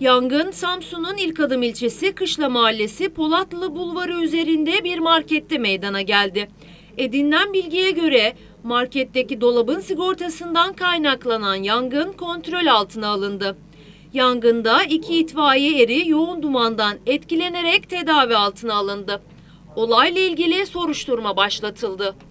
Yangın Samsun'un İlkadım ilçesi Kışla Mahallesi Polatlı Bulvarı üzerinde bir markette meydana geldi. Edinilen bilgiye göre marketteki dolabın sigortasından kaynaklanan yangın kontrol altına alındı. Yangında iki itfaiye eri yoğun dumandan etkilenerek tedavi altına alındı. Olayla ilgili soruşturma başlatıldı.